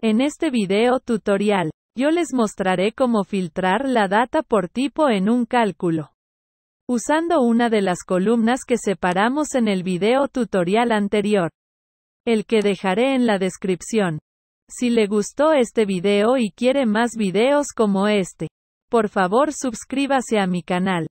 En este video tutorial, yo les mostraré cómo filtrar la data por tipo en un cálculo, usando una de las columnas que separamos en el video tutorial anterior, el que dejaré en la descripción. Si le gustó este video y quiere más videos como este, por favor suscríbase a mi canal.